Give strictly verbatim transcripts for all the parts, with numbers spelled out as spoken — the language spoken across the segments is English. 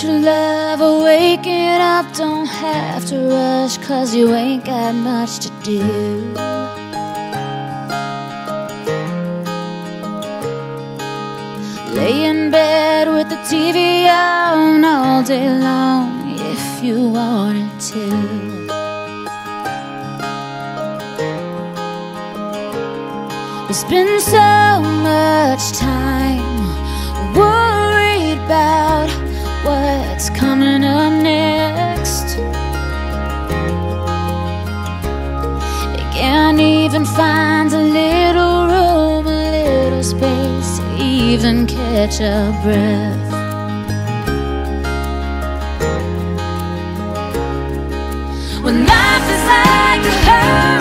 true love or waking up. Don't have to rush, cause you ain't got much to do. Lay in bed with the T V on all day long if you wanted to. We spend so much time worried about what's coming up next. They can't even find a little room, a little space to even catch a breath. When life is like a hurricane,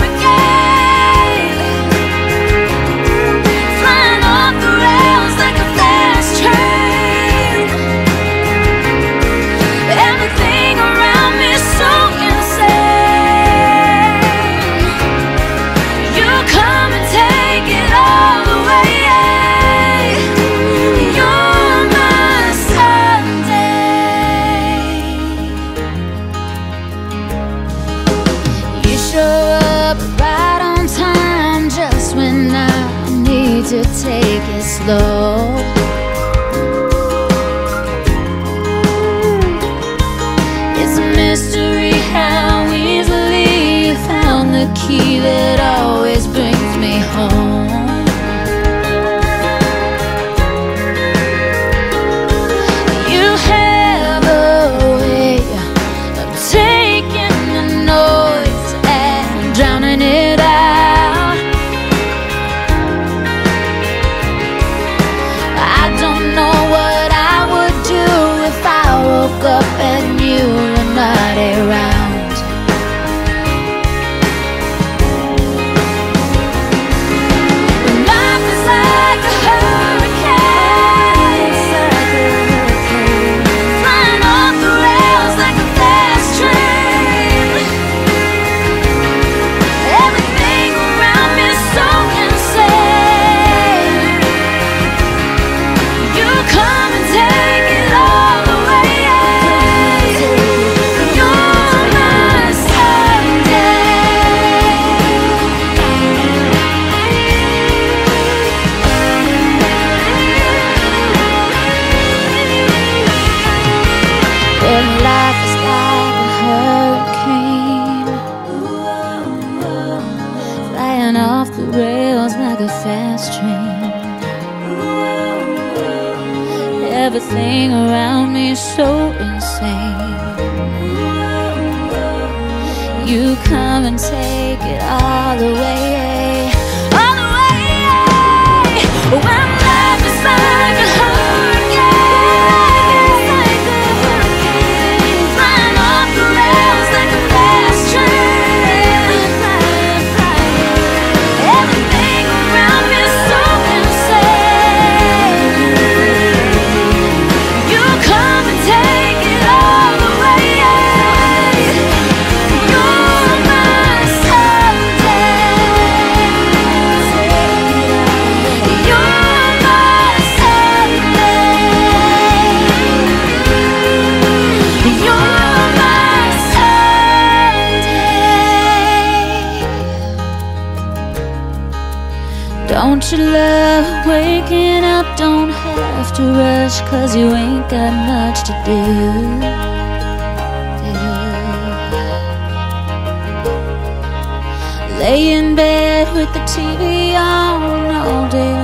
to take it slow. It's a mystery how easily you found the key that always brings me home. You have a way of taking the noise and drowning it out. Off the rails like a fast train. Everything around me is so insane. You come and take it all away, all the way. When life is like a don't you love waking up? Don't have to rush, cause you ain't got much to do. Yeah. Lay in bed with the T V on all day